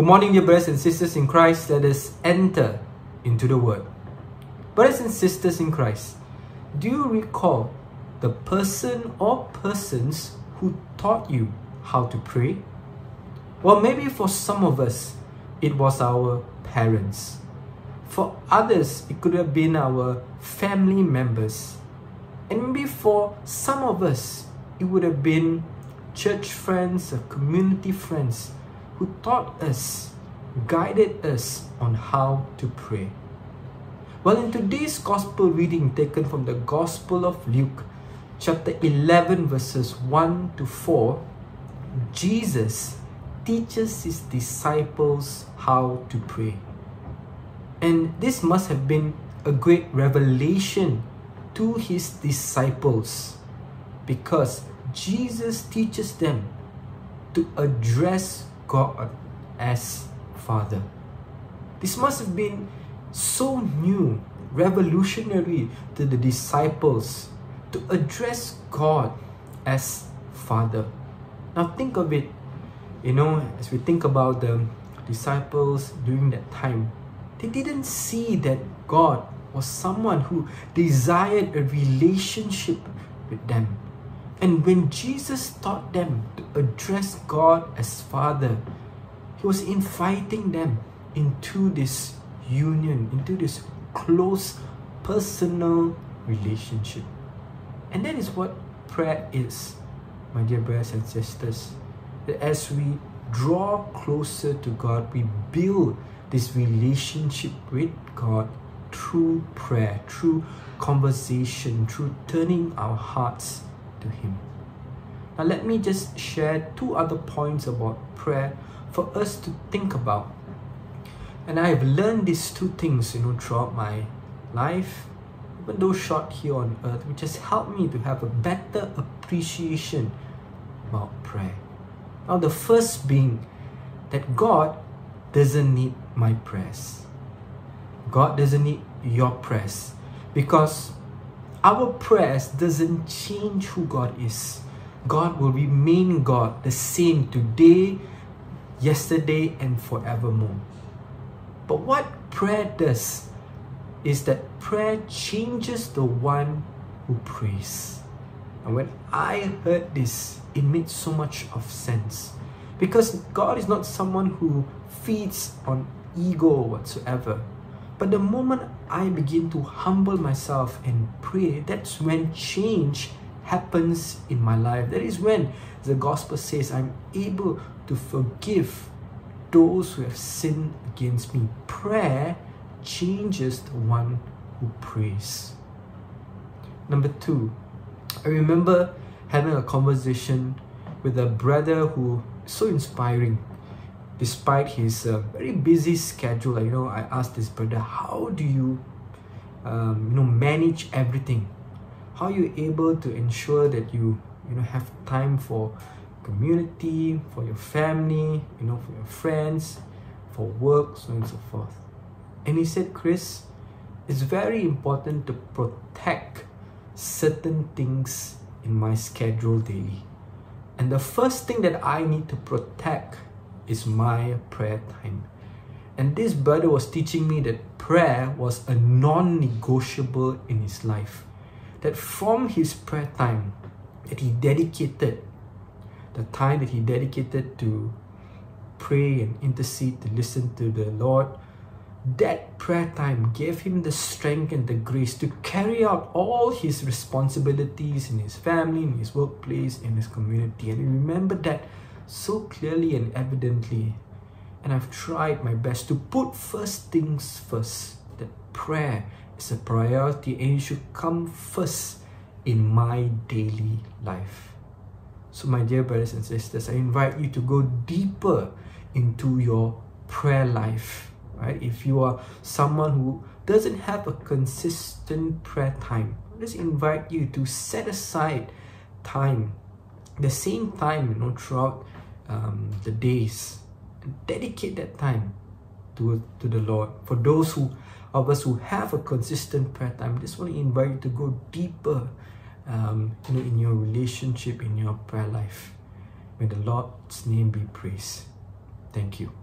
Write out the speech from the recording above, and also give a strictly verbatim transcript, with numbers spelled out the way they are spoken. Good morning, dear brothers and sisters in Christ. Let us enter into the Word. Brothers and sisters in Christ, do you recall the person or persons who taught you how to pray? Well, maybe for some of us, it was our parents. For others, it could have been our family members. And maybe for some of us, it would have been church friends or community friends who taught us, guided us on how to pray. Well, in today's Gospel reading taken from the Gospel of Luke, chapter eleven, verses one to four, Jesus teaches His disciples how to pray. And this must have been a great revelation to His disciples, because Jesus teaches them to address God as Father. This must have been so new, revolutionary to the disciples, to address God as Father. Now think of it, you know, as we think about the disciples during that time, they didn't see that God was someone who desired a relationship with them. And when Jesus taught them to address God as Father, He was inviting them into this union, into this close personal relationship. And that is what prayer is, my dear brothers and sisters. That as we draw closer to God, we build this relationship with God through prayer, through conversation, through turning our hearts to Him. Now let me just share two other points about prayer for us to think about. And I have learned these two things, you know, throughout my life, even though short here on earth, which has helped me to have a better appreciation about prayer. Now the first being that God doesn't need my prayers. God doesn't need your prayers, because our prayers doesn't change who God is. God will remain God, the same today, yesterday, and forevermore. But what prayer does is that prayer changes the one who prays. And when I heard this, it made so much of sense, because God is not someone who feeds on ego whatsoever. But the moment I begin to humble myself and pray, that's when change happens in my life. That is when, as the Gospel says, I'm able to forgive those who have sinned against me. Prayer changes the one who prays. Number two, I remember having a conversation with a brother who is so inspiring. Despite his uh, very busy schedule, you know, I asked this brother, how do you, um, you know, manage everything? How are you able to ensure that you, you know, have time for community, for your family, you know, for your friends, for work, so on and so forth? And he said, Chris, it's very important to protect certain things in my schedule daily. And the first thing that I need to protect is my prayer time. And this brother was teaching me that prayer was a non-negotiable in his life. That from his prayer time that he dedicated, the time that he dedicated to pray and intercede, to listen to the Lord, that prayer time gave him the strength and the grace to carry out all his responsibilities in his family, in his workplace, in his community. And remember that so clearly and evidently, and I've tried my best to put first things first, that prayer is a priority and it should come first in my daily life. So my dear brothers and sisters, I invite you to go deeper into your prayer life, right? If you are someone who doesn't have a consistent prayer time, I just invite you to set aside time, the same time, you know, throughout Um, the days, and dedicate that time to, to the Lord. For those who, of us who have a consistent prayer time, I just want to invite you to go deeper um, you know, in your relationship, in your prayer life. May the Lord's name be praised. Thank you.